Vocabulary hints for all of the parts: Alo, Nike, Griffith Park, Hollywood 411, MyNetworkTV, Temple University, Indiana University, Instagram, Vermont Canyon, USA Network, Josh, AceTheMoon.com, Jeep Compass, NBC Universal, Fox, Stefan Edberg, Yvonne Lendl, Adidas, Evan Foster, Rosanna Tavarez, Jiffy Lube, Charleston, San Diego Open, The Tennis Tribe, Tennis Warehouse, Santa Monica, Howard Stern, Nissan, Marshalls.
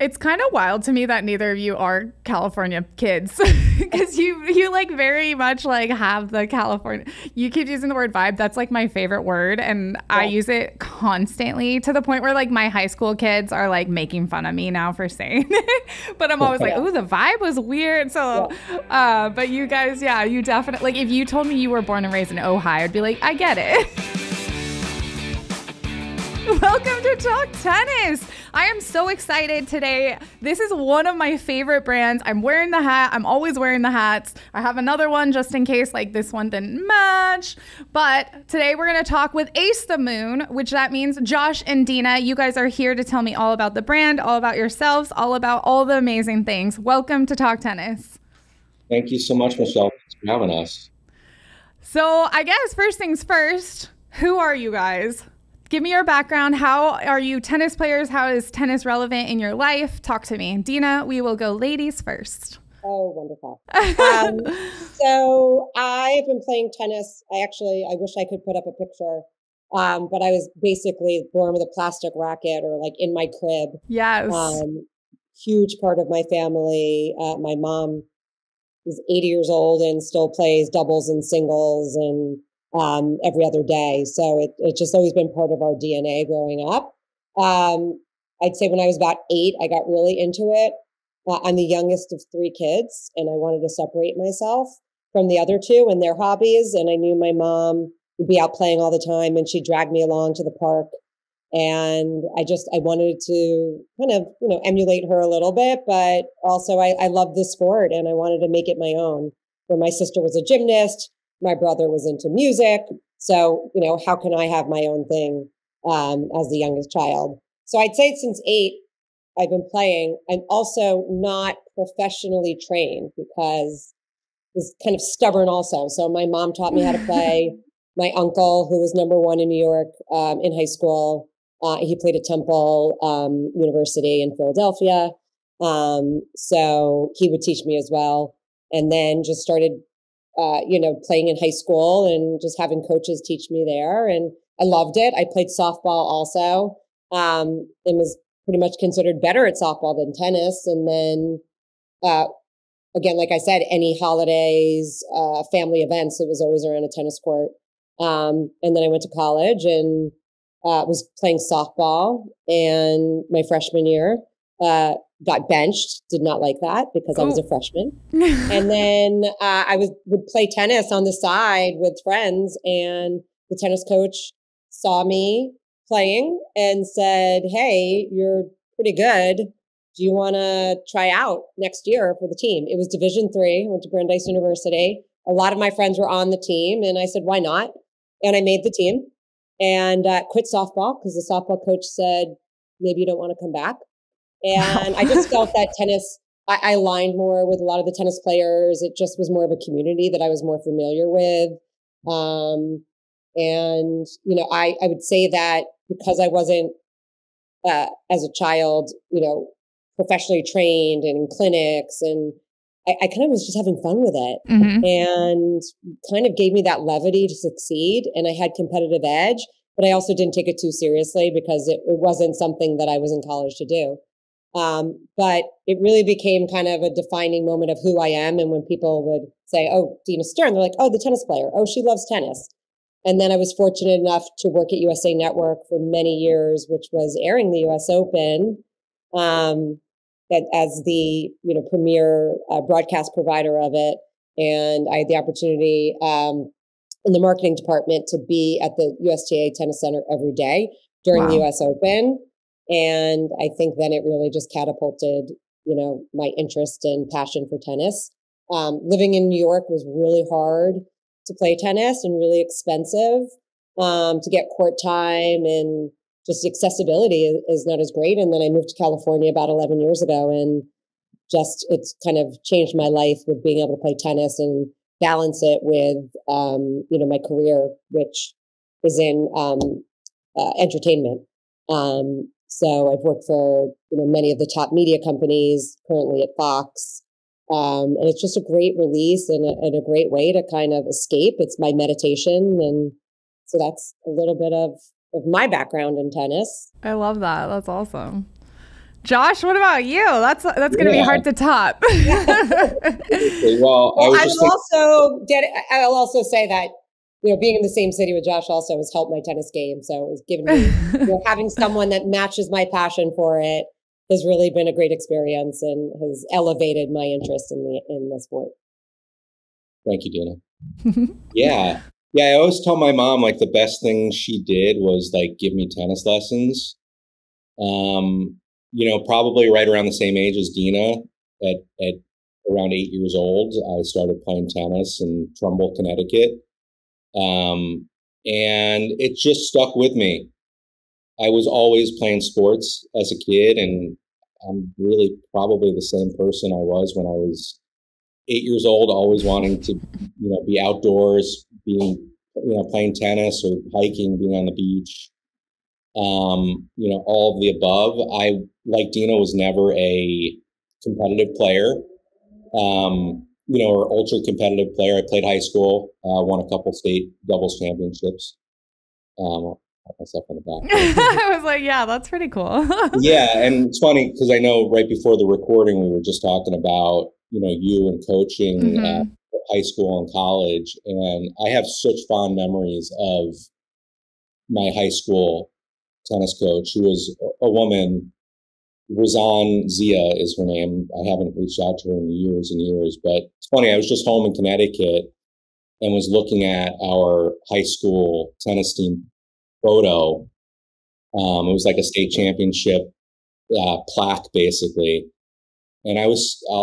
It's kind of wild to me that neither of you are California kids, because you like very much like have the California. You keep using the word vibe. That's like my favorite word, and yeah. I use it constantly to the point where like my high school kids are like making fun of me now for saying it. But I'm always like, oh, the vibe was weird. So, yeah. But you guys, yeah, you definitely like. If you told me you were born and raised in Ohio, I'd be like, I get it. Welcome to Talk Tennis. I am so excited today. This is one of my favorite brands. I'm wearing the hat. I'm always wearing the hats. I have another one just in case like this one didn't match. But today we're going to talk with Ace the Moon, which that means Josh and Deena. You guys are here to tell me all about the brand, all about yourselves, all about all the amazing things. Welcome to Talk Tennis. Thank you so much, Michelle, for having us. So I guess first things first, who are you guys? Give me your background. How are you tennis players? How is tennis relevant in your life? Talk to me. Deena, we will go ladies first. Oh, wonderful. So I've been playing tennis. I wish I could put up a picture, but I was basically born with a plastic racket or like in my crib. Yes. Huge part of my family. My mom is 80 years old and still plays doubles and singles and every other day. So it's just always been part of our DNA growing up. I'd say when I was about 8, I got really into it. I'm the youngest of 3 kids, and I wanted to separate myself from the other 2 and their hobbies. And I knew my mom would be out playing all the time, and she dragged me along to the park. And I wanted to kind of, you know, emulate her a little bit, but also I loved the sport and I wanted to make it my own. Where my sister was a gymnast, my brother was into music. So, you know, how can I have my own thing as the youngest child? So I'd say since 8, I've been playing. I'm also not professionally trained because I was kind of stubborn also. So my mom taught me how to play. My uncle, who was number 1 in New York in high school, he played at Temple University in Philadelphia. So he would teach me as well. And then just started you know, playing in high school and just having coaches teach me there. And I loved it. I played softball also and was pretty much considered better at softball than tennis. And then, again, like I said, any holidays, family events, it was always around a tennis court. And then I went to college and was playing softball. And my freshman year, got benched, did not like that because I was a freshman. And then I would play tennis on the side with friends, and the tennis coach saw me playing and said, hey, you're pretty good. Do you want to try out next year for the team? It was Division III. I went to Brandeis University. A lot of my friends were on the team, and I said, why not? And I made the team and quit softball because the softball coach said, maybe you don't want to come back. And I just felt that tennis, I aligned more with a lot of the tennis players. It just was more of a community that I was more familiar with. And, you know, I would say that because I wasn't, as a child, you know, professionally trained and in clinics, and I kind of was just having fun with it. Mm-hmm. And kind of gave me that levity to succeed. And I had competitive edge, but I also didn't take it too seriously because it wasn't something that I was in college to do. But it really became kind of a defining moment of who I am. And when people would say, oh, Deena Stern, they're like, oh, the tennis player. Oh, she loves tennis. And then I was fortunate enough to work at USA Network for many years, which was airing the US Open as the premier broadcast provider of it. And I had the opportunity in the marketing department to be at the USTA Tennis Center every day during the US Open. And I think then it really just catapulted, you know, my interest and passion for tennis. Living in New York was really hard to play tennis and really expensive to get court time, and just accessibility is not as great. And then I moved to California about 11 years ago, and just it's kind of changed my life with being able to play tennis and balance it with, you know, my career, which is in entertainment. So I've worked for, you know, many of the top media companies, currently at Fox. And it's just a great release and a great way to kind of escape. It's my meditation. And so that's a little bit of my background in tennis. I love that. That's awesome. Josh, what about you? That's going to be hard to top. I'll also say that, you know, being in the same city with Josh also has helped my tennis game. So it was given me, having someone that matches my passion for it has really been a great experience and has elevated my interest in the sport. Thank you, Deena. Yeah. I always tell my mom, like, the best thing she did was, like, give me tennis lessons. You know, probably right around the same age as Deena, at around 8 years old, I started playing tennis in Trumbull, Connecticut. And it just stuck with me. I was always playing sports as a kid, and I'm really probably the same person I was when I was 8 years old, always wanting to, you know, be outdoors, playing tennis or hiking, being on the beach. You know, all of the above. I, like Deena, was never a competitive player, you know, or ultra competitive player. I played high school, won a couple state doubles championships. I'll pat myself on the back. I was like, yeah, that's pretty cool. Yeah. And it's funny because I know right before the recording, we were just talking about, you know, you and coaching at high school and college. And I have such fond memories of my high school tennis coach, who was a woman. Razan Zia is her name. I haven't reached out to her in years and years, but it's funny. I was just home in Connecticut and was looking at our high school tennis team photo. It was like a state championship plaque, basically. And I'll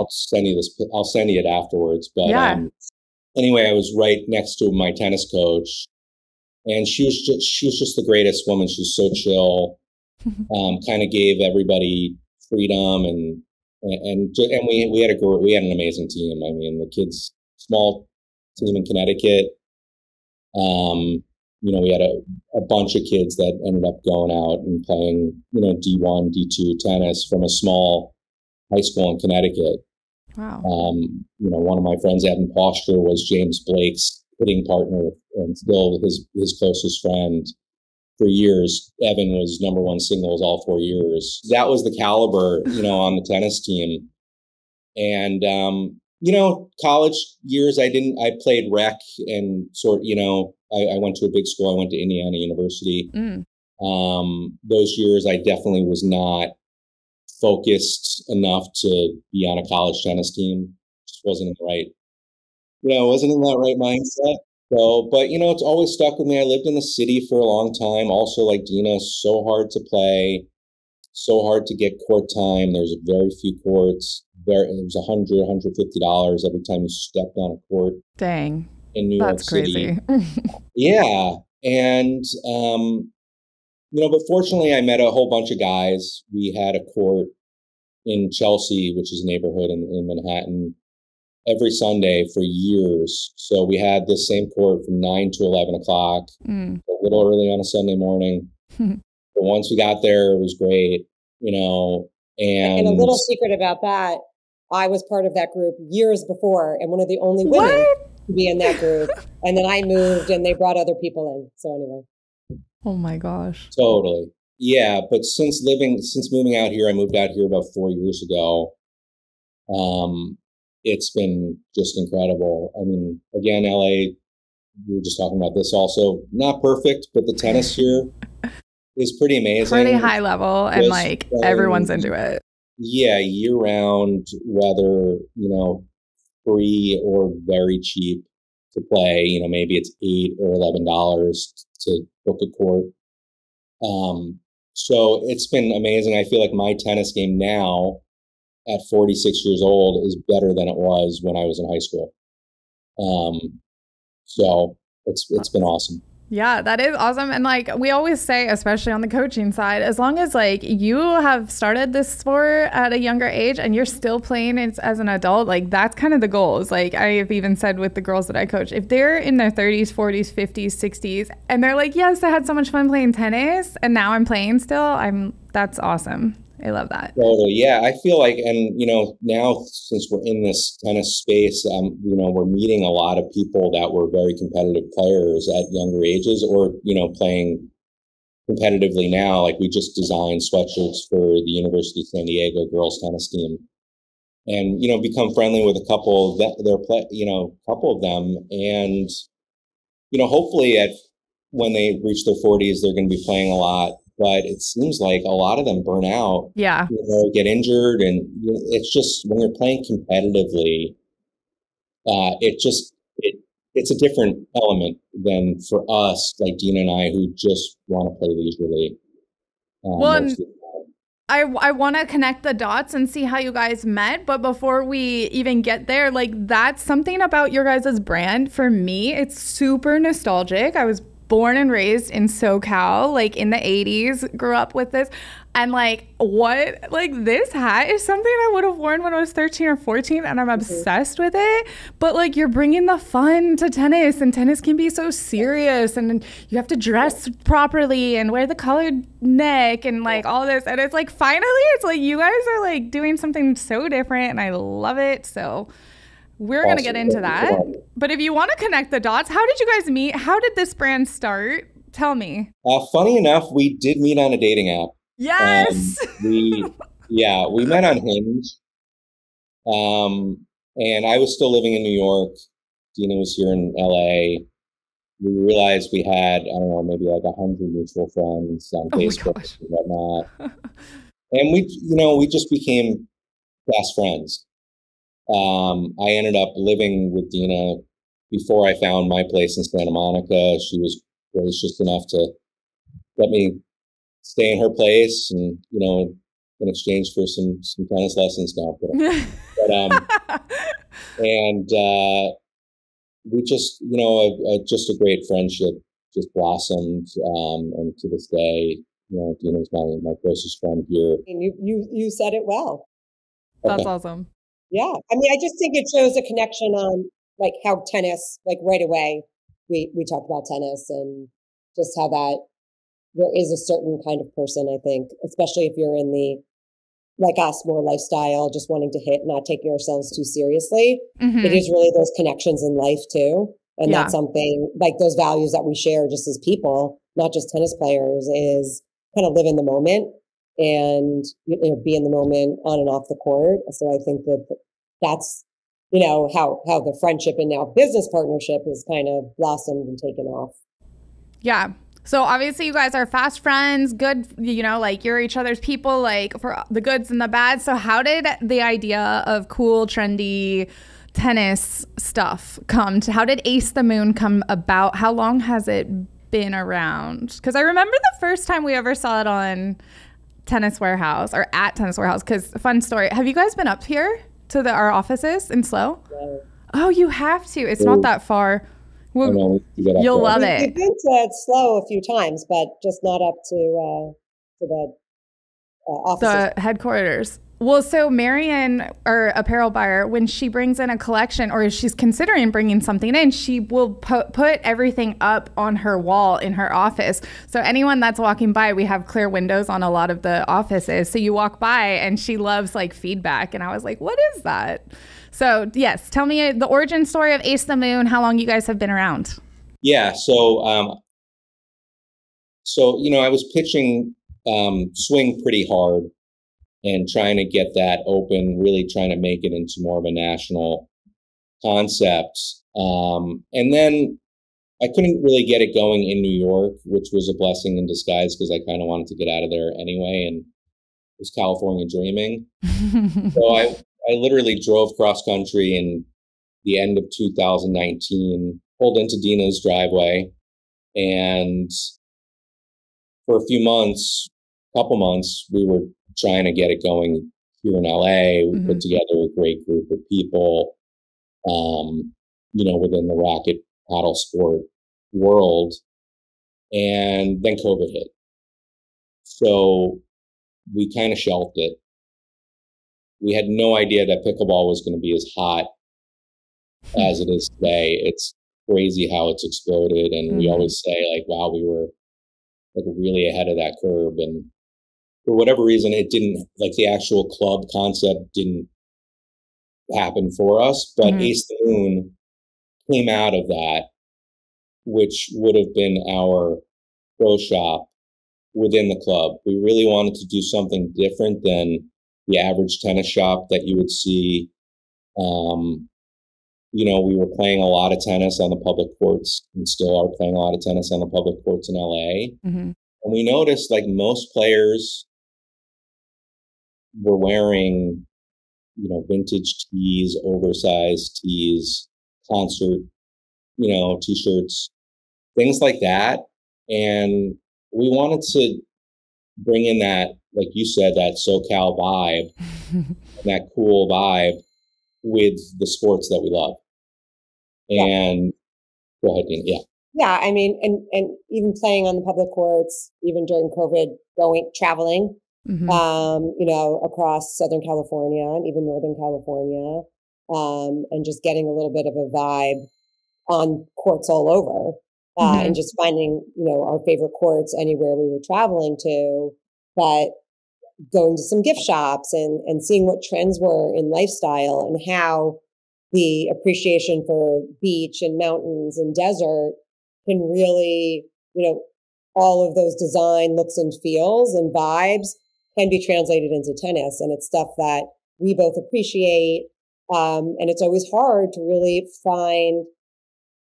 send you this. I'll send you it afterwards. But anyway, I was right next to my tennis coach. And she was just the greatest woman. She's so chill, kind of gave everybody freedom, and we had an amazing team. I mean, the kids, small team in Connecticut. You know, we had a bunch of kids that ended up going out and playing, you know, D1, D2 tennis from a small high school in Connecticut. Wow. You know, one of my friends, Evan Foster, was James Blake's hitting partner and still his closest friend for years. Evan was number one singles all 4 years. That was the caliber, you know, on the tennis team. And, you know, college years, I played rec and you know, I went to a big school. I went to Indiana University. Those years, I definitely was not focused enough to be on a college tennis team. Just wasn't right. You know, I wasn't in that right mindset. So, but, you know, it's always stuck with me. I lived in the city for a long time. Also, like Deena, so hard to play, so hard to get court time. There's very few courts. It was $100, $150 every time you stepped on a court. Dang. In New York City. That's crazy. Yeah. And, you know, but fortunately, I met a whole bunch of guys. We had a court in Chelsea, which is a neighborhood in Manhattan, every Sunday for years. So we had this same court from 9 to 11 o'clock, a little early on a Sunday morning. But once we got there, it was great, you know. And a little secret about that, I was part of that group years before and one of the only women to be in that group. And then I moved and they brought other people in. So anyway. Oh my gosh. Totally. Yeah. But since moving out here, I moved out here about 4 years ago. It's been just incredible. I mean, again, LA, we were just talking about this also, not perfect, but the tennis here is pretty amazing. Pretty high level, and like everyone's into it. Yeah, year round, whether, you know, free or very cheap to play, you know, maybe it's $8 or $11 to book a court. So it's been amazing. I feel like my tennis game now, at 46 years old, is better than it was when I was in high school. So it's been awesome. Yeah, that is awesome. And like we always say, especially on the coaching side, as long as like you have started this sport at a younger age and you're still playing it as an adult, like that's kind of the goal. It's like I have even said with the girls that I coach, if they're in their 30s, 40s, 50s, 60s, and they're like, yes, I had so much fun playing tennis and now I'm playing still, that's awesome. I love that. Totally. Yeah. I feel like, and you know, now since we're in this tennis space, you know, we're meeting a lot of people that were very competitive players at younger ages or, you know, playing competitively now. Like, we just designed sweatshirts for the University of San Diego girls tennis team, and, you know, become friendly with a couple of them, and, you know, hopefully at when they reach their 40s, they're going to be playing a lot. But it seems like a lot of them burn out. Yeah, you know, get injured, and it's just when you're playing competitively, it's a different element than for us, like Deena and I, who just want to play leisurely. I want to connect the dots and see how you guys met. But before we even get there, like, that's something about your guys' brand. For me, it's super nostalgic. I was born and raised in SoCal, like in the 80s, grew up with this. And like, what, like, this hat is something I would have worn when I was 13 or 14, and I'm obsessed with it. But like, you're bringing the fun to tennis, and tennis can be so serious, and you have to dress properly and wear the colored neck and like all this. And it's like, finally, it's like you guys are like doing something so different, and I love it. So we're going to get into that. But if you want to connect the dots, how did you guys meet? How did this brand start? Tell me. Funny enough, we did meet on a dating app. Yes. We met on Hinge. And I was still living in New York. Deena was here in LA. We realized we had, I don't know, maybe like 100 mutual friends on Facebook and whatnot. And we just became best friends. I ended up living with Deena before I found my place in Santa Monica. She was gracious enough to let me stay in her place, and, you know, in exchange for some tennis lessons now. We just, you know, just a great friendship just blossomed. And to this day, you know, Deena's my closest friend here. And you said it well. Okay. That's awesome. Yeah. I mean, I just think it shows a connection on like how tennis, like right away, we talked about tennis and just how that, there is a certain kind of person, I think, especially if you're in the, like us, more lifestyle, just wanting to hit, not taking ourselves too seriously. Mm-hmm. It is really those connections in life too. And that's something, like those values that we share just as people, not just tennis players, is kind of live in the moment and, you know, be in the moment on and off the court. So I think that that's, you know, how the friendship and now business partnership has kind of blossomed and taken off. Yeah. So obviously you guys are fast friends, good, you know, like you're each other's people, like for the goods and the bad. So how did the idea of cool, trendy tennis stuff come to, how did Ace the Moon come about? How long has it been around? Because I remember the first time we ever saw it on Tennis Warehouse or at Tennis Warehouse, because fun story. Have you guys been up here to our offices in SLO? No. Oh, you have to. It's not that far. You'll love it. We've been to SLO a few times, but just not up to the offices. The headquarters. Well, so Marianne, our apparel buyer, when she brings in a collection or she's considering bringing something in, she will put everything up on her wall in her office. So anyone that's walking by, we have clear windows on a lot of the offices. So you walk by and she loves like feedback. And I was like, what is that? So yes, tell me the origin story of Ace the Moon, how long you guys have been around. Yeah, so you know, I was pitching swing pretty hard and trying to get that open, really trying to make it into more of a national concept. And then I couldn't really get it going in New York, which was a blessing in disguise because I kind of wanted to get out of there anyway, and it was California dreaming. So I literally drove cross country in the end of 2019, pulled into Deena's driveway, and for a few months, we were trying to get it going here in LA. We put together a great group of people, you know, within the racket paddle sport world, and then COVID hit. So we kind of shelved it. We had no idea that pickleball was going to be as hot as it is today. It's crazy how it's exploded. And we always say like, wow, we were like really ahead of that curve. And for whatever reason, it didn't, like the actual club concept didn't happen for us. But Ace the Moon came out of that, which would have been our pro shop within the club. We really wanted to do something different than the average tennis shop that you would see. We were playing a lot of tennis on the public courts and still are playing a lot of tennis on the public courts in LA. Mm-hmm. And we noticed like most players were wearing, vintage tees, oversized tees, concert, t-shirts, things like that. And we wanted to bring in that, like you said, that SoCal vibe, that cool vibe with the sports that we love. And yeah. Go ahead, Deena. Yeah. Yeah. I mean, and even playing on the public courts, even during COVID, traveling, mm-hmm. Across Southern California and even Northern California, and just getting a little bit of a vibe on courts all over. Mm-hmm. And just finding, our favorite courts anywhere we were traveling to, but going to some gift shops and seeing what trends were in lifestyle and how the appreciation for beach and mountains and desert can really, all of those design looks and feels and vibes can be translated into tennis. And it's stuff that we both appreciate. And it's always hard to really find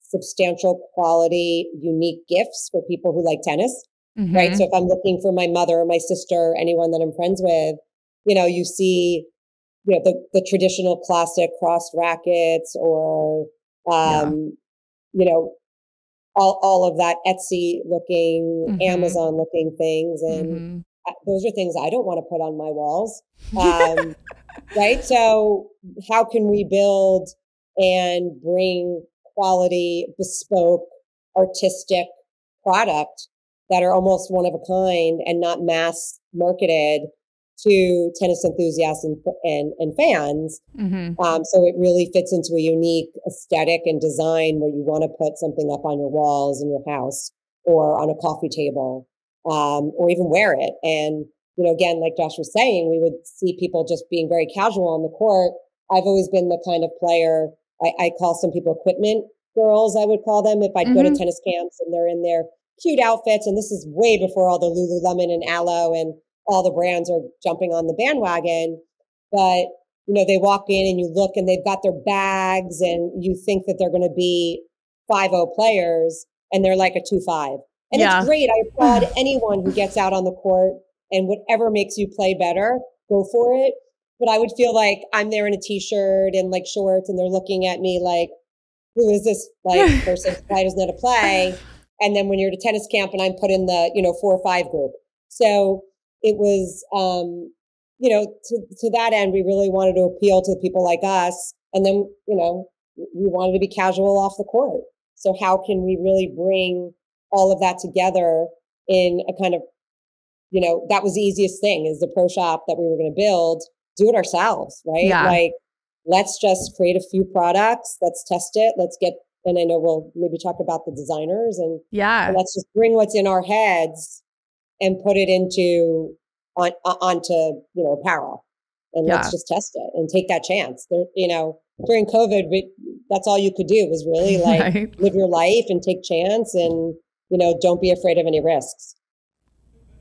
substantial quality, unique gifts for people who like tennis, mm-hmm. right? So if I'm looking for my mother or my sister, anyone that I'm friends with, you see, the traditional classic crossed rackets or, all of that Etsy looking, mm-hmm. Amazon looking things. And mm-hmm. those are things I don't want to put on my walls. Right. So how can we build and bring quality, bespoke, artistic product that are almost one of a kind and not mass marketed to tennis enthusiasts and fans. Mm-hmm. So it really fits into a unique aesthetic and design where you want to put something up on your walls in your house or on a coffee table, or even wear it. And, again, like Josh was saying, we would see people just being very casual on the court. I've always been the kind of player, I call some people equipment girls, I would call them, if I'd mm-hmm. go to tennis camps and they're in their cute outfits. And this is way before all the Lululemon and Alo and all the brands are jumping on the bandwagon. But, they walk in and you look and they've got their bags and you think that they're going to be 5-0 players and they're like a 2-5. And it's great. I applaud anyone who gets out on the court and whatever makes you play better, go for it. But I would feel like I'm there in a t-shirt and like shorts and they're looking at me like, who is this like person who doesn't know how to play? And then when you're at a tennis camp and I'm put in the, 4 or 5 group. So it was, to that end, we really wanted to appeal to people like us. And then, we wanted to be casual off the court. So how can we really bring all of that together in a kind of, that was the easiest thing is the pro shop that we were going to build. Do it ourselves, right? Yeah. Like, let's just create a few products. Let's test it. Let's get, and I know we'll maybe talk about the designers and and let's just bring what's in our heads and put it onto apparel, and let's just test it and take that chance. There, during COVID, that's all you could do was really like live your life and take chance and don't be afraid of any risks.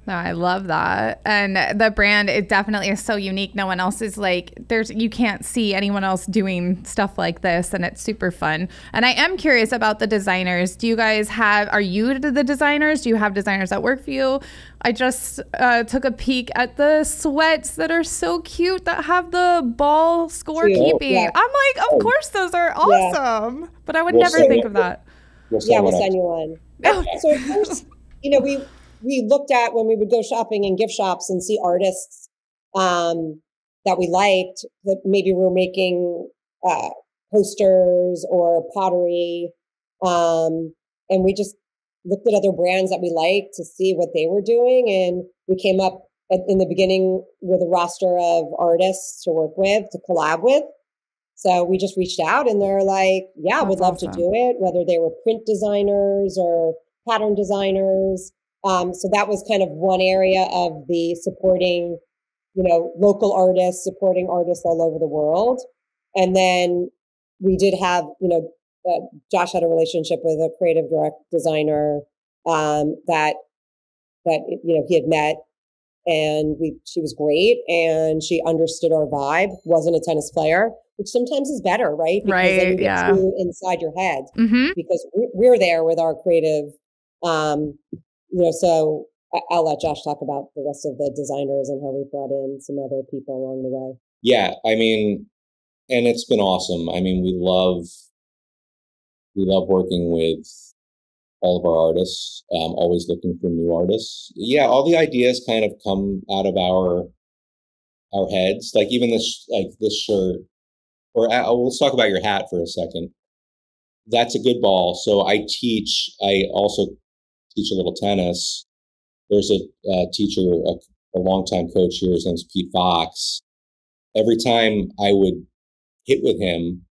No, I love that. And the brand, it definitely is so unique. No one else is like, you can't see anyone else doing stuff like this. And it's super fun. And I am curious about the designers. Do you guys are you the designers? Do you have designers that work for you? I just took a peek at the sweats that are so cute that have the ball scorekeeping. Yeah. I'm like, of course, those are awesome. Yeah. But I would never think of that. We'll send you one. Oh. So at first, we looked at when we would go shopping in gift shops and see artists that we liked, that maybe were making posters or pottery. And we just looked at other brands that we liked to see what they were doing. And we came up in the beginning with a roster of artists to work with, to collab with. So we just reached out and they're like, we'd love to do it, whether they were print designers or pattern designers. So that was kind of one area of the supporting, local artists, supporting artists all over the world. And then we did have, Josh had a relationship with a creative direct designer that that, you know, he had met, and she was great, and she understood our vibe, wasn't a tennis player, which sometimes is better, right? Because right, then you get too inside your head, because we're there with our creative, you know, so I'll let Josh talk about the rest of the designers and how we brought in some other people along the way. Yeah, I mean, and it's been awesome. I mean, we love working with all of our artists, always looking for new artists. Yeah, all the ideas kind of come out of our heads. Like even this shirt, or let's talk about your hat for a second. That's a good ball. So I also teach a little tennis. There's a teacher, a longtime coach here, his name's Pete Fox. Every time I would hit with him,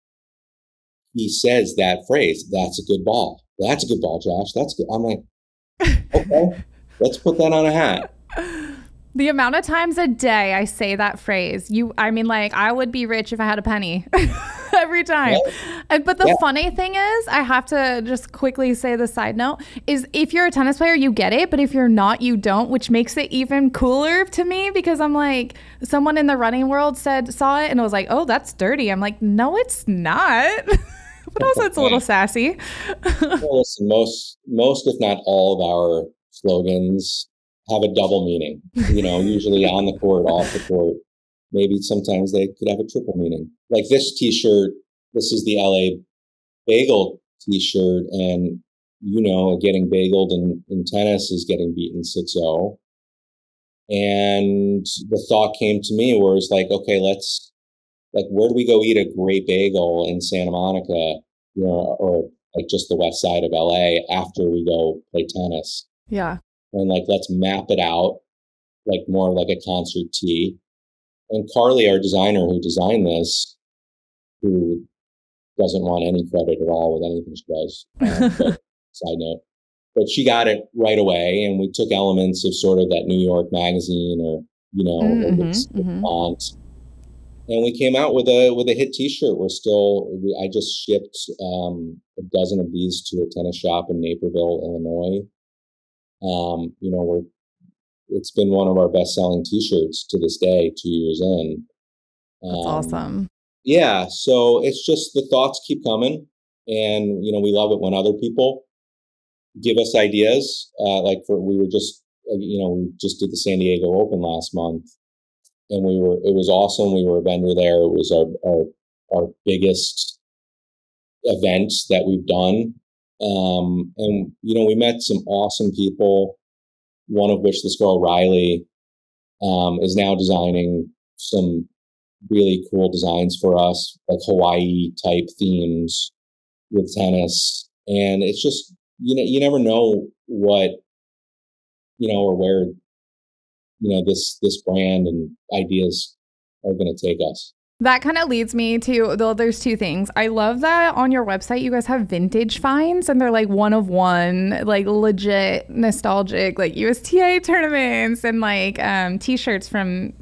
he says that phrase, "That's a good ball. That's a good ball, Josh. That's good." I'm like, okay, let's put that on a hat. The amount of times a day I say that phrase, I mean, like, I would be rich if I had a penny every time. Right? But the funny thing is, I have to just quickly say the side note, is if you're a tennis player, you get it. But if you're not, you don't, which makes it even cooler to me, because I'm like, someone in the running world saw it and was like, "Oh, that's dirty." I'm like, no, it's not. But also it's a little sassy. Well, listen, most, if not all of our slogans have a double meaning, you know, usually on the court, off the court. Maybe sometimes they could have a triple meaning. Like this t-shirt, this is the LA bagel t-shirt, and, you know, getting bageled in tennis is getting beaten 6-0. And the thought came to me where it's like, okay, where do we go eat a great bagel in Santa Monica, you know, or like just the west side of LA after we go play tennis? Yeah. And like, let's map it out, like more like a concert tee. And Carly, our designer who designed this, who doesn't want any credit at all with anything she does, side note, but she got it right away. And we took elements of sort of that New York magazine, or, you know, the font. And we came out with a hit t-shirt. I just shipped a dozen of these to a tennis shop in Naperville, Illinois. You know, it's been one of our best selling t-shirts to this day, 2 years in. That's awesome. Yeah. So it's just the thoughts keep coming, and, you know, we love it when other people give us ideas. We just did the San Diego Open last month. And it was awesome. We were a vendor there. It was our biggest event that we've done. And, you know, we met some awesome people, one of which, this girl, Riley, is now designing some really cool designs for us, like Hawaii type themes with tennis. And it's just, you know, you never know what, you know, or where, you know, this brand and ideas are going to take us. That kind of leads me to, there's two things. I love that on your website, you guys have vintage finds, and they're like one of one, like legit nostalgic, like USTA tournaments and like t-shirts from,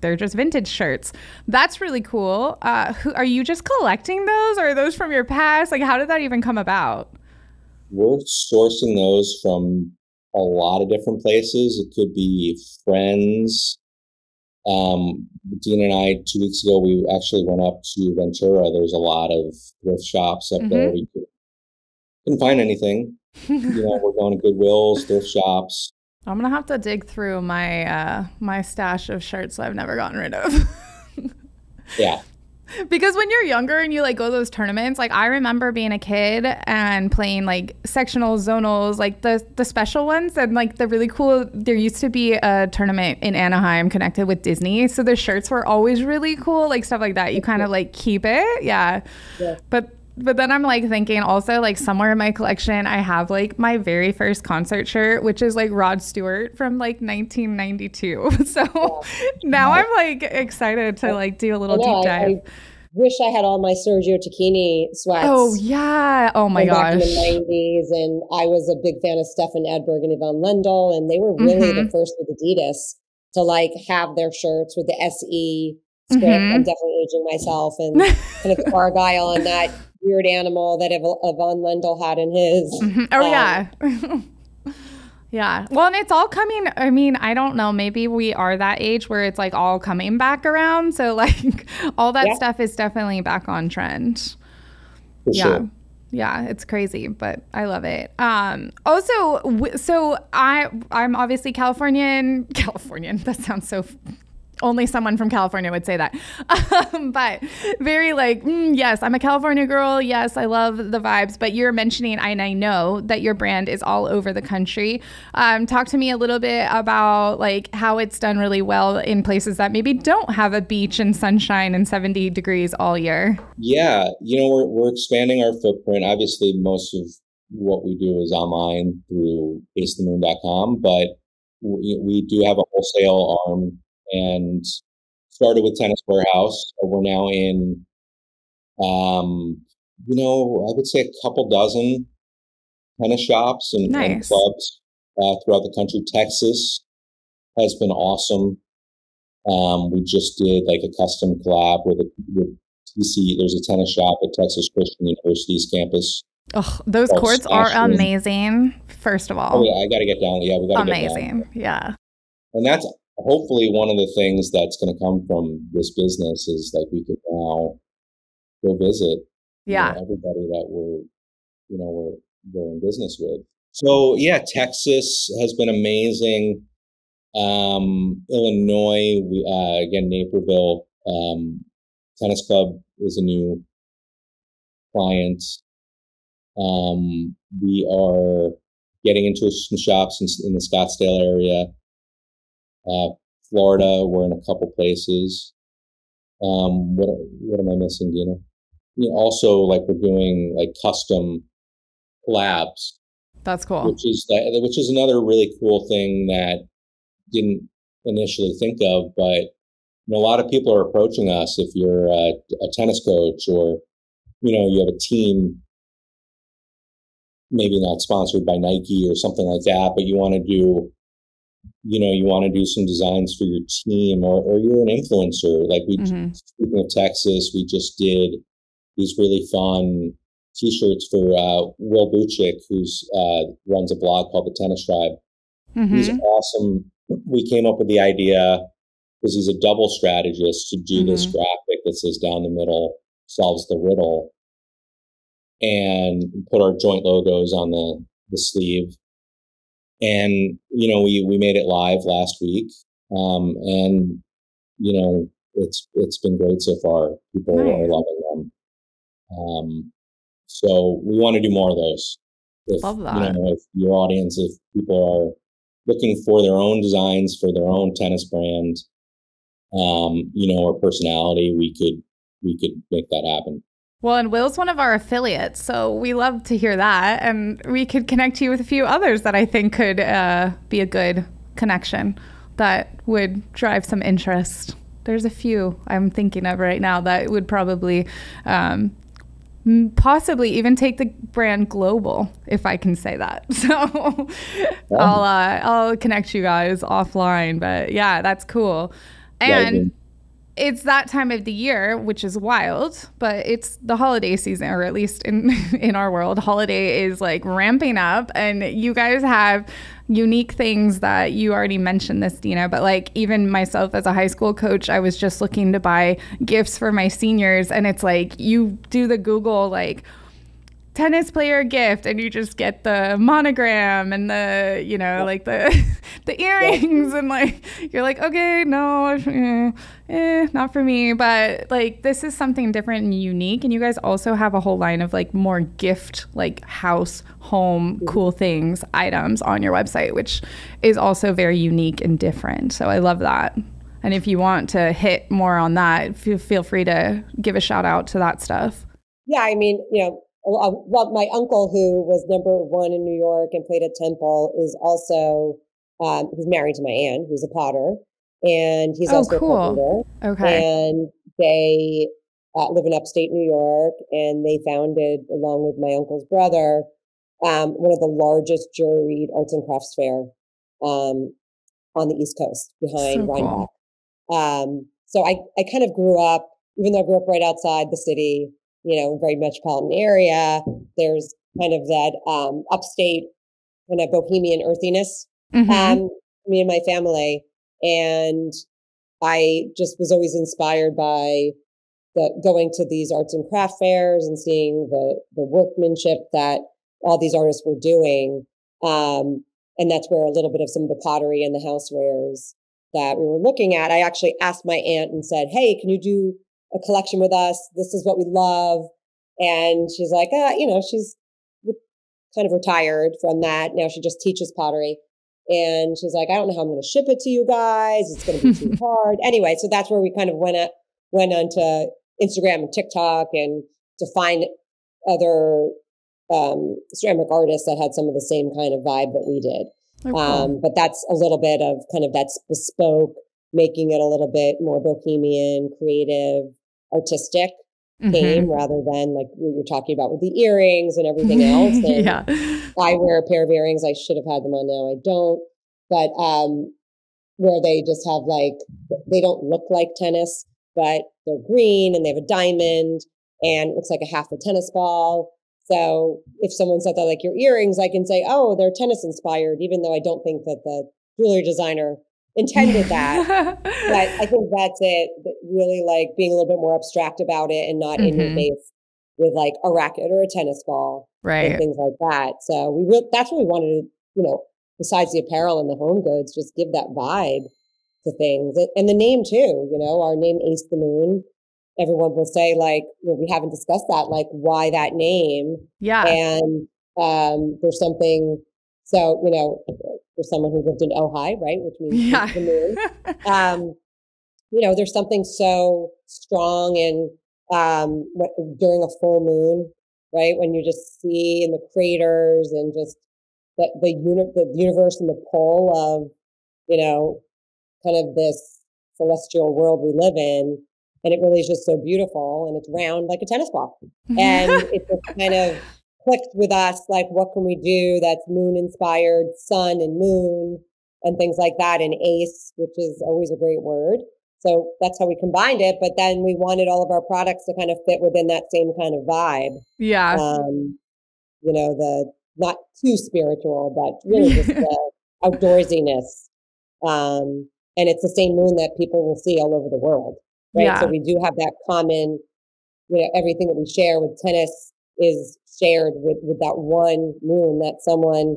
they're just vintage shirts. That's really cool. Are you just collecting those, or are those from your past? Like, how did that even come about? We're sourcing those from a lot of different places. It could be friends. Dean and I, 2 weeks ago, we actually went up to Ventura. There's a lot of thrift shops up there. We couldn't find anything. You know, we're going to Goodwill's, thrift shops. I'm gonna have to dig through my my stash of shirts that I've never gotten rid of. Yeah. Because when you're younger and you like go to those tournaments, like I remember being a kid and playing like sectionals, zonals, like the special ones, and like the really cool, there used to be a tournament in Anaheim connected with Disney. So the shirts were always really cool, like stuff like that. You kind of like keep it. Yeah. But then I'm like thinking also like somewhere in my collection, I have like my very first concert shirt, which is like Rod Stewart from like 1992. So now I'm like excited to like do a little deep dive. I wish I had all my Sergio Tacchini sweats. Oh yeah. Oh my gosh. Back in the 90s. And I was a big fan of Stefan Edberg and Yvonne Lendl. And they were really the first with Adidas to like have their shirts with the SE script. I'm definitely aging myself, and kind of Argyle and that weird animal that Yvonne Lendl had in his. Oh, yeah. Yeah. Well, and it's all coming. I mean, I don't know. Maybe we are that age where it's like all coming back around. So like all that stuff is definitely back on trend. For sure. Yeah, it's crazy, but I love it. Also, so I'm obviously Californian. That sounds so. Only someone from California would say that. But very like, yes, I'm a California girl. Yes, I love the vibes. But you're mentioning, and I know that your brand is all over the country. Talk to me a little bit about like how it's done really well in places that maybe don't have a beach and sunshine and 70 degrees all year. Yeah, you know, we're expanding our footprint. Obviously, most of what we do is online through AceTheMoon.com, but we do have a wholesale arm. And started with Tennis Warehouse. So we're now in, I would say a couple dozen tennis shops and clubs throughout the country. Texas has been awesome. We just did like a custom collab with TC. There's a tennis shop at Texas Christian University's campus. Oh, those courts are amazing. First of all, oh yeah, I got to get down. Yeah, we got to get down. Amazing, yeah. And that's. Hopefully, one of the things that's going to come from this business is like we can now go visit everybody that we're in business with. So yeah, Texas has been amazing. Illinois, we again Naperville Tennis Club is a new client. We are getting into some shops in the Scottsdale area. Florida, we're in a couple places. What am I missing, Deena? You know, also, like we're doing like custom collabs. That's cool. Which is another really cool thing that didn't initially think of, but you know, a lot of people are approaching us if you're a tennis coach or you have a team, maybe not sponsored by Nike or something like that, but you want to do. You want to do some designs for your team or you're an influencer. Like speaking of Texas, we just did these really fun t-shirts for Will Buchik, who's runs a blog called The Tennis Tribe. He's awesome. We came up with the idea because he's a double strategist to do this graphic that says down the middle solves the riddle, and put our joint logos on the sleeve. And, we made it live last week. And, it's been great so far. People are loving them. So we want to do more of those. Love that. If your audience, if people are looking for their own designs for their own tennis brand, or personality, we could make that happen. Well, and Will's one of our affiliates, so we love to hear that. And we could connect you with a few others that I think could be a good connection that would drive some interest. There's a few I'm thinking of right now that would probably possibly even take the brand global, if I can say that. So I'll connect you guys offline. But yeah, that's cool. And. Yeah, it's that time of the year, which is wild, but it's the holiday season, or at least in our world, holiday is like ramping up. And you guys have unique things that you already mentioned this, Deena, but like even myself as a high school coach, I was just looking to buy gifts for my seniors. And it's like you do the Google like tennis player gift and you just get the monogram and the, like the earrings and like, you're like, okay, no, not for me. But like, this is something different and unique. And you guys also have a whole line of like more gift, like house, home, cool things, items on your website, which is also very unique and different. So I love that. And if you want to hit more on that, feel free to give a shout out to that stuff. Yeah. I mean, well, my uncle, who was #1 in New York and played at Temple, is also he's married to my aunt, who's a potter, and he's also cool. a carpenter. Okay, and they live in upstate New York, and they founded, along with my uncle's brother, one of the largest juried arts and crafts fair on the East Coast behind Rhinebeck. Cool. So I kind of grew up, even though I grew up right outside the city. Very metropolitan area. There's kind of that upstate kind of bohemian earthiness, me and my family. And I just was always inspired by the, going to these arts and craft fairs and seeing the workmanship that all these artists were doing. And that's where a little bit of some of the pottery and the housewares that we were looking at, I actually asked my aunt and said, hey, can you do a collection with us? This is what we love. And she's like, you know, she's kind of retired from that. Now she just teaches pottery. And she's like, I don't know how I'm going to ship it to you guys. It's going to be too hard. Anyway, so that's where we kind of went onto Instagram and TikTok and to find other ceramic artists that had some of the same kind of vibe that we did. Okay. But that's a little bit of kind of that's bespoke, making it a little bit more bohemian, creative, artistic game rather than like what you're talking about with the earrings and everything else. And I wear a pair of earrings. I should have had them on. Now I don't. But where they just have like, they don't look like tennis, but they're green and they have a diamond and it looks like a half a tennis ball. So if someone said that, like your earrings, I can say, oh, they're tennis inspired, even though I don't think that the jewelry designer intended that. But I think that's it, really like being a little bit more abstract about it and not in your face with like a racket or a tennis ball and things like that. So we that's what we wanted to, you know, besides the apparel and the home goods, just give that vibe to things. And the name too, you know, our name Ace the Moon. Everyone will say like, well, we haven't discussed that, like why that name? Yeah. And there's something, so, you know, for someone who lived in Ojai, right? Which means the moon. You know, there's something so strong and during a full moon, right? When you just see in the craters and just the universe and the pull of, you know, kind of this celestial world we live in. And it really is just so beautiful. And it's round like a tennis ball. And it just kind of clicked with us, like, what can we do that's moon-inspired, sun and moon, and things like that, and ace, which is always a great word. So that's how we combined it. But then we wanted all of our products to kind of fit within that same kind of vibe. Yeah. You know, the not too spiritual, but really just the outdoorsiness. And it's the same moon that people will see all over the world. Right. Yeah. So we do have that common, you know, everything that we share with tennis is shared with that one moon that someone,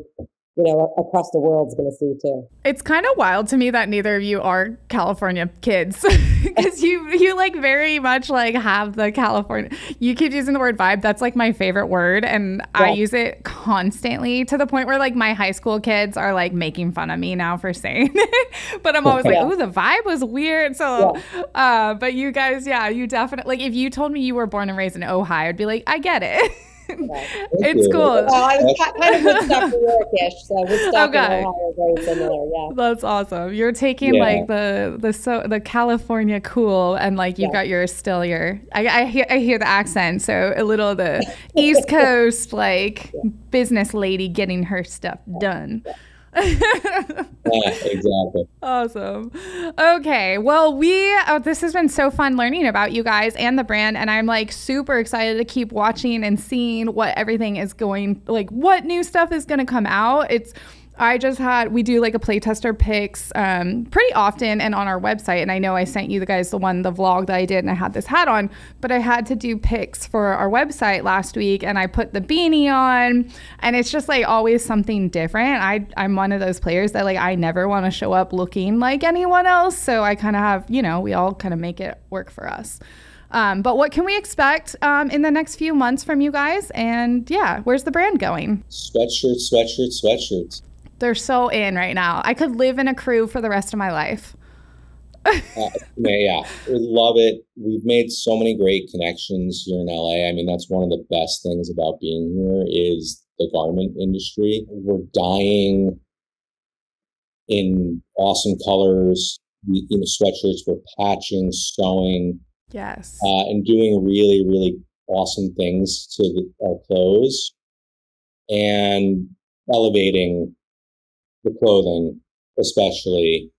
you know, across the world is going to see too. It's kind of wild to me that neither of you are California kids because you like very much like have the California, you keep using the word vibe. That's like my favorite word. And I use it constantly to the point where like my high school kids are like making fun of me now for saying it. But I'm always like, oh, the vibe was weird. So, but you guys, you definitely, like if you told me you were born and raised in Ohio, I'd be like, I get it. It's cool. Well, I was kind of Woodstock, New Yorkish, so Woodstock and Ohio are very similar. Yeah, that's awesome. You're taking like the California cool, and like you've got your still your. I hear the accent, so a little of the East Coast like business lady getting her stuff done. Exactly. Awesome. Okay. Well, this has been so fun learning about you guys and the brand. And I'm like super excited to keep watching and seeing what everything is going, like what new stuff is going to come out. We do like a playtester picks pretty often and on our website. And I know I sent you guys the vlog that I did and I had this hat on, but I had to do picks for our website last week and I put the beanie on and it's just like always something different. I'm one of those players that like, I never want to show up looking like anyone else. So I kind of have, you know, we all kind of make it work for us. But what can we expect in the next few months from you guys? And yeah, where's the brand going? Sweatshirts, sweatshirts, sweatshirts. They're so in right now. I could live in a crew for the rest of my life. Yeah, we love it. We've made so many great connections here in LA. I mean, that's one of the best things about being here is the garment industry. We're dying in awesome colors, you know, sweatshirts. We're patching, sewing, and doing really, really awesome things to our clothes and elevating the clothing, especially,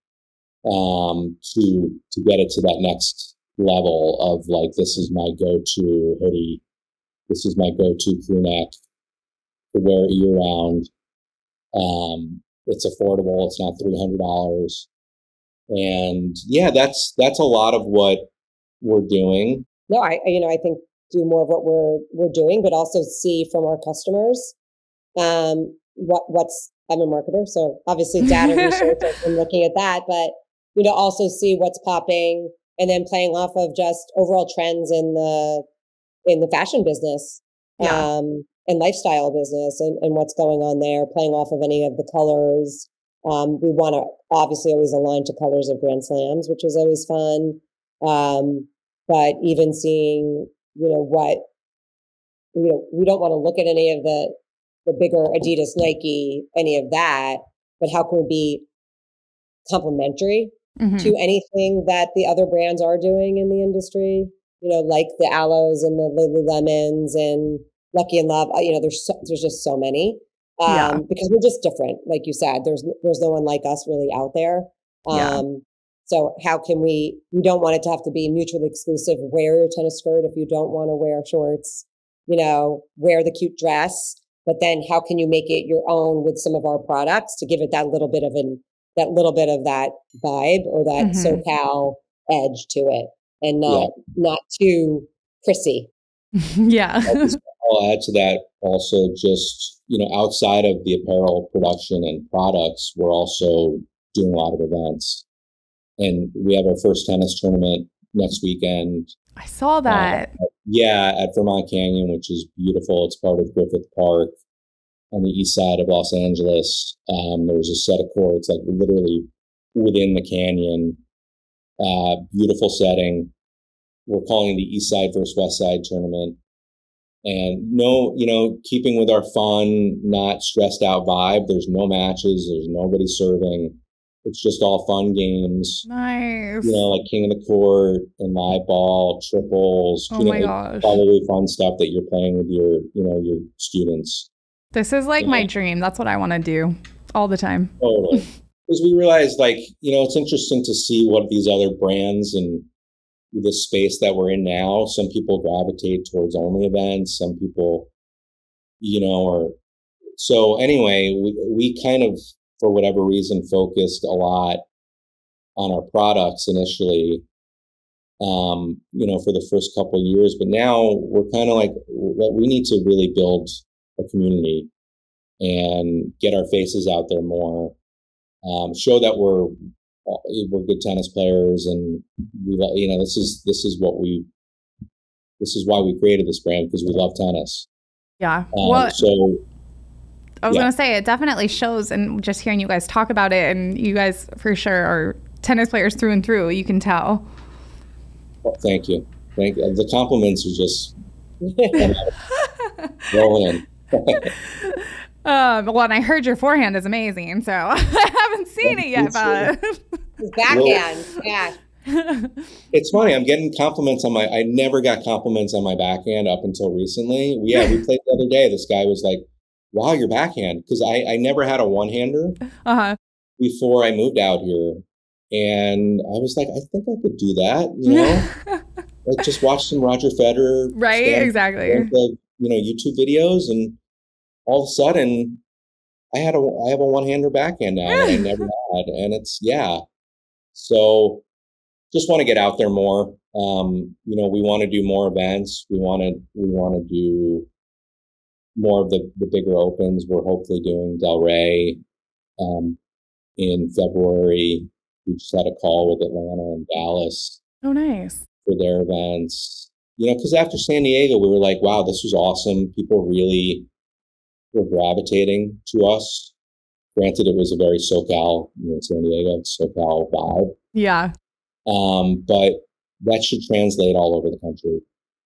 to get it to that next level of like, this is my go-to hoodie. This is my go-to crew neck to wear year round. It's affordable. It's not $300. And yeah, that's a lot of what we're doing. No, I think do more of what we're doing, but also see from our customers what's. I'm a marketer, so obviously data research and looking at that, but also see what's popping, and then playing off of just overall trends in the fashion business, and lifestyle business, and what's going on there. Playing off of any of the colors. We want to obviously always align to colors of Grand Slams, which is always fun. But even seeing, we don't want to look at any of the bigger Adidas, Nike, any of that, but how can we be complementary to anything that the other brands are doing in the industry? Like the Alos and the Lululemons and Lucky and Love. There's just so many. Because we're just different, like you said. There's no one like us really out there. So how can we don't want it to have to be mutually exclusive. Wear your tennis skirt if you don't want to wear shorts, wear the cute dress, but then how can you make it your own with some of our products to give it that little bit of that vibe or that SoCal edge to it, and not too prissy. I'll add to that also, just, outside of the apparel production and products, we're also doing a lot of events. And we have our first tennis tournament next weekend. I saw that. At Vermont Canyon, which is beautiful. It's part of Griffith Park on the east side of Los Angeles. There's a set of courts, like literally within the canyon. Beautiful setting. We're calling the East Side versus West Side tournament. And keeping with our fun, not stressed out vibe. There's no matches. There's nobody serving. It's just all fun games. Nice. Like King of the Court and live ball, triples. Oh my gosh. Probably fun stuff that you're playing with your students. This is like my dream. That's what I want to do all the time. Totally. Because we realize, it's interesting to see what these other brands and the space that we're in now. Some people gravitate towards only events. Some people, are. So anyway, we kind of, for whatever reason, focused a lot on our products initially, for the first couple of years. But now we're kind of like, we need to really build a community and get our faces out there more, show that we're good tennis players, and we this is why we created this brand, because we love tennis. I was going to say, it definitely shows, and just hearing you guys talk about it, and you guys for sure are tennis players through and through. You can tell. Well, thank you. The compliments are just rolling in. And I heard your forehand is amazing, so I haven't seen it yet, but backhand, it's funny. I'm getting compliments on I never got compliments on my backhand up until recently. We played the other day. This guy was like, "Wow, your backhand," because I never had a one-hander before I moved out here, and I was like, I think I could do that. Like just watch some Roger Federer, right? Exactly. YouTube videos and. All of a sudden, I have a one-hander backhand now that I never had, and it's So, just want to get out there more. We want to do more events. We want to do more of the bigger opens. We're hopefully doing Delray in February. We just had a call with Atlanta and Dallas. Oh, nice. For their events, because after San Diego, we were like, "Wow, this was awesome." People really. Were gravitating to us. Granted, it was a very SoCal, San Diego, SoCal vibe. But that should translate all over the country.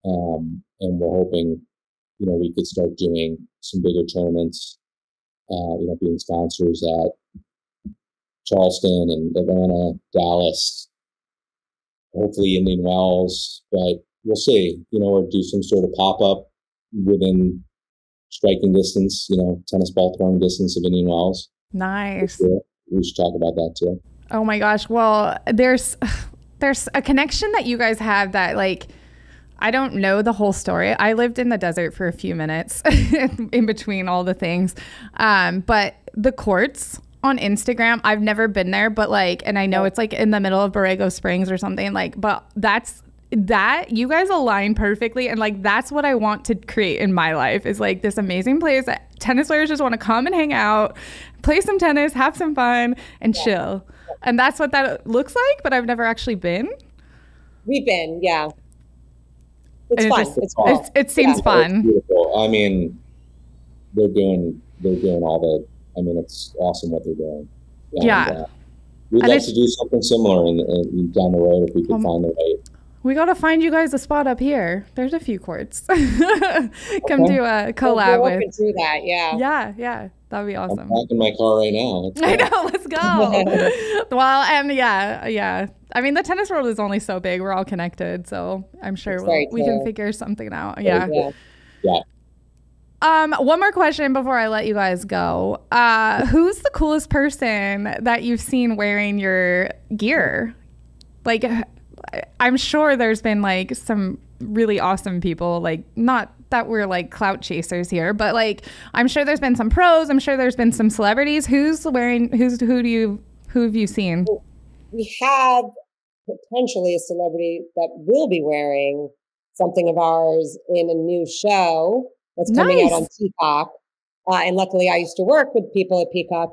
And we're hoping, we could start doing some bigger tournaments, being sponsors at Charleston and Atlanta, Dallas, hopefully Indian Wells, but we'll see, or do some sort of pop-up within striking distance, tennis ball throwing distance of Indian Wells. Nice. We should talk about that too. Oh my gosh. Well, there's a connection that you guys have that I don't know the whole story. I lived in the desert for a few minutes in between all the things. But the courts on Instagram, I've never been there, but like, and I know it's like in the middle of Borrego Springs or something, like, but that's that you guys align perfectly. And like, that's what I want to create in my life is like this amazing place that tennis players just want to come and hang out, play some tennis, have some fun and chill. And that's what that looks like, but I've never actually been. We've been, yeah. It's fun. It's cool. It seems fun. It's beautiful. I mean, they're doing all the, I mean, it's awesome what they're doing. And, we'd like to do something similar in down the road if we could find the right. We got to find you guys a spot up here. There's a few courts. Come do a collab with. Do that, yeah. Yeah, yeah. That'd be awesome. I'm packing my car right now. I know. Let's go. Well, and yeah. I mean, the tennis world is only so big. We're all connected, so I'm sure we can figure something out. Yeah. One more question before I let you guys go. Who's the coolest person that you've seen wearing your gear? Like, I'm sure there's been like some really awesome people, like not that we're like clout chasers here, but like I'm sure there's been some pros. I'm sure there's been some celebrities. Who have you seen? We have potentially a celebrity that will be wearing something of ours in a new show that's coming out on Peacock. And luckily, I used to work with people at Peacock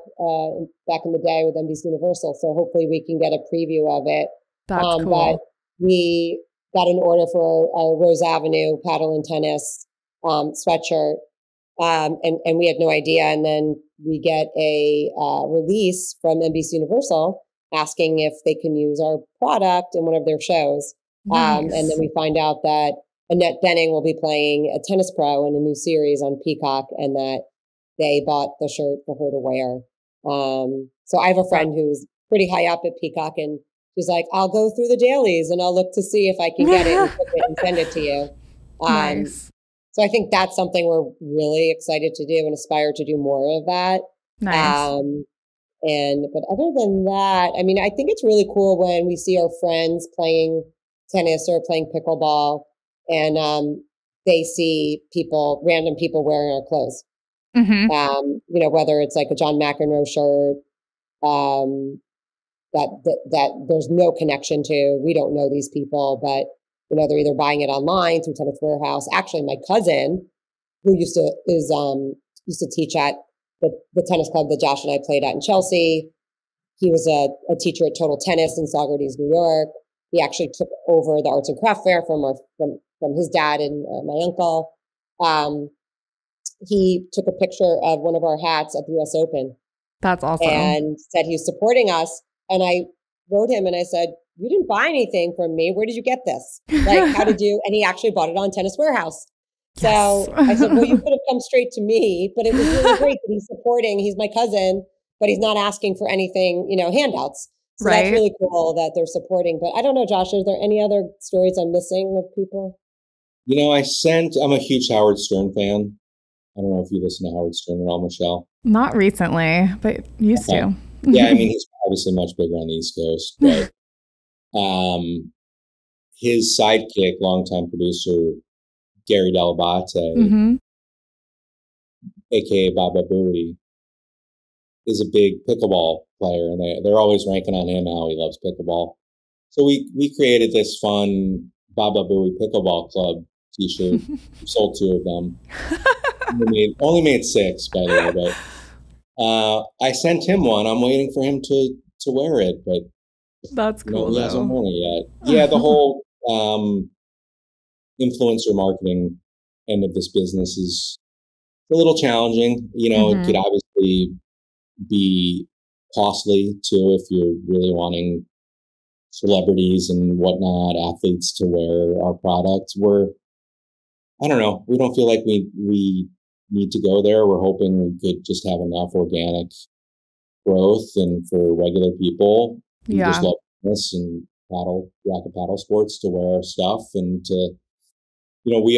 back in the day with NBC Universal, so hopefully we can get a preview of it. That's cool. But we got an order for a Rose Avenue paddle and tennis sweatshirt, and we had no idea. And then we get a release from NBC Universal asking if they can use our product in one of their shows. And then we find out that Annette Bening will be playing a tennis pro in a new series on Peacock, and that they bought the shirt for her to wear. So I have a friend who's pretty high up at Peacock, and she's like, I'll go through the dailies and I'll look to see if I can get it and put it and send it to you. So I think that's something we're really excited to do and aspire to do more of that. But other than that, I mean, I think it's really cool when we see our friends playing tennis or playing pickleball and they see random people wearing our clothes. You know, whether it's like a John McEnroe shirt, that there's no connection to. We don't know these people, but you know they're either buying it online through Tennis Warehouse. Actually, my cousin, who used to teach at the tennis club that Josh and I played at in Chelsea, he was a teacher at Total Tennis in Saugerties, New York. He actually took over the arts and craft fair from his dad and my uncle. He took a picture of one of our hats at the US Open. That's awesome. And said he was supporting us. And I wrote him and I said, you didn't buy anything from me. Where did you get this? Like, how did you? And he actually bought it on Tennis Warehouse. Yes. So I said, well, you could have come straight to me, but it was really great that he's supporting. He's my cousin, but he's not asking for anything, you know, handouts. So that's really cool that they're supporting. But I don't know, Josh, are there any other stories I'm missing with people? You know, I'm a huge Howard Stern fan. I don't know if you listen to Howard Stern at all, Michelle. Not recently, but used to. Yeah, I mean, he's obviously much bigger on the East Coast, but his sidekick, longtime producer, Gary Delabate, aka Baba Booey, is a big pickleball player, and they're always ranking on him how he loves pickleball. So we created this fun Baba Booey Pickleball Club t-shirt. We sold 2 of them. Only made 6, by the way, but I sent him one. I'm waiting for him to wear it, but that's cool. He hasn't worn it yet. Yeah, the whole influencer marketing end of this business is a little challenging. You know, it could obviously be costly too if you're really wanting celebrities and whatnot, athletes to wear our products. I don't know. We don't feel like we need to go there. We're hoping we could just have enough organic growth and for regular people who just love tennis and racket paddle sports to wear our stuff and to, you know, we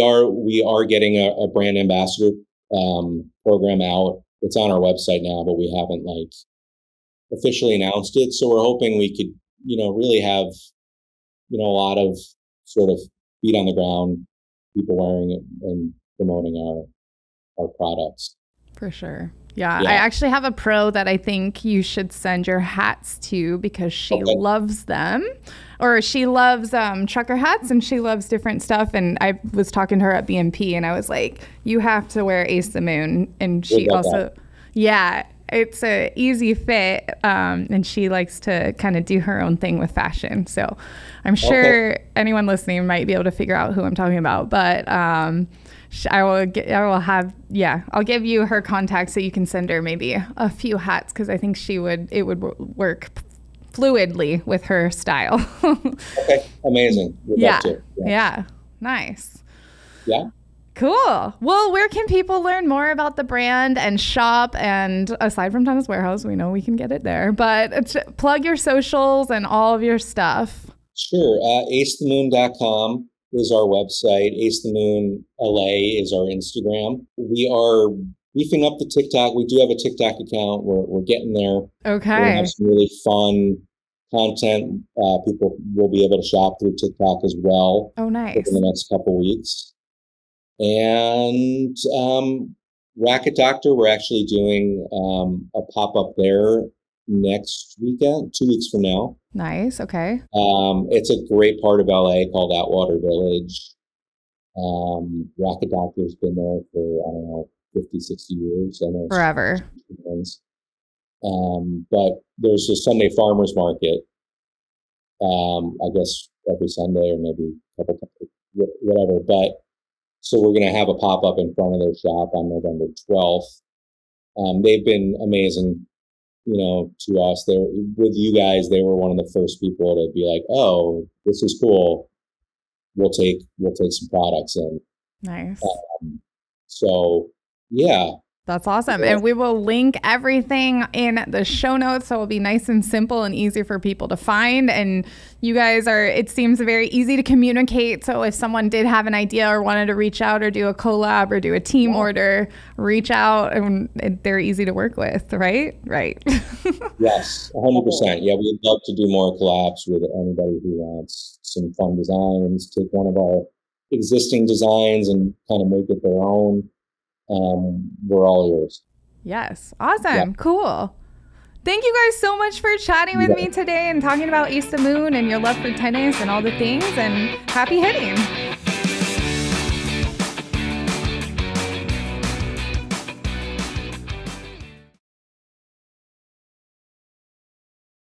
are getting a brand ambassador program out. It's on our website now, but we haven't like officially announced it. So we're hoping we could, you know, really have, you know, a lot of sort of feet on the ground, people wearing it and promoting our products. For sure. Yeah, yeah. I actually have a pro that I think you should send your hats to, because she loves them, or she loves trucker hats, and she loves different stuff. And I was talking to her at BMP and I was like, you have to wear Ace the Moon. And she also, yeah, it's a easy fit. And she likes to kind of do her own thing with fashion. So I'm sure anyone listening might be able to figure out who I'm talking about. But I'll give you her contact so you can send her maybe a few hats, because I think it would work fluidly with her style. Okay, amazing. Yeah, nice. Yeah. Cool. Well, where can people learn more about the brand and shop? And aside from Tennis Warehouse, we know we can get it there, but plug your socials and all of your stuff. Sure. AceTheMoon.com is our website. Ace the Moon LA is our Instagram. We are beefing up the TikTok. We do have a TikTok account. We're getting there. Okay. We have some really fun content. People will be able to shop through TikTok as well. Oh, nice. In the next couple weeks. And Racket Doctor, we're actually doing a pop-up there next weekend, 2 weeks from now. Nice. Okay. It's a great part of LA called Atwater Village. Rocket Doctor's been there for, I don't know, 50, 60 years. I know, forever. But there's a Sunday farmers market. I guess every Sunday, or maybe a couple times, whatever. But so we're going to have a pop up in front of their shop on November 12th. They've been amazing. You know, to us, with you guys, they were one of the first people to be like, "Oh, this is cool. We'll take some products in." Nice. So, yeah. That's awesome. And we will link everything in the show notes, so it'll be nice and simple and easy for people to find. And you guys are, it seems, very easy to communicate. So if someone did have an idea or wanted to reach out or do a collab or do a team order, reach out, and they're easy to work with, right? Right. Yes, 100%. Yeah, we'd love to do more collabs with anybody who wants some fun designs, take one of our existing designs and kind of make it their own. We're all yours. Yes. Awesome. Yeah. Cool. Thank you guys so much for chatting with me today and talking about Ace the Moon and your love for tennis and all the things, and happy hitting.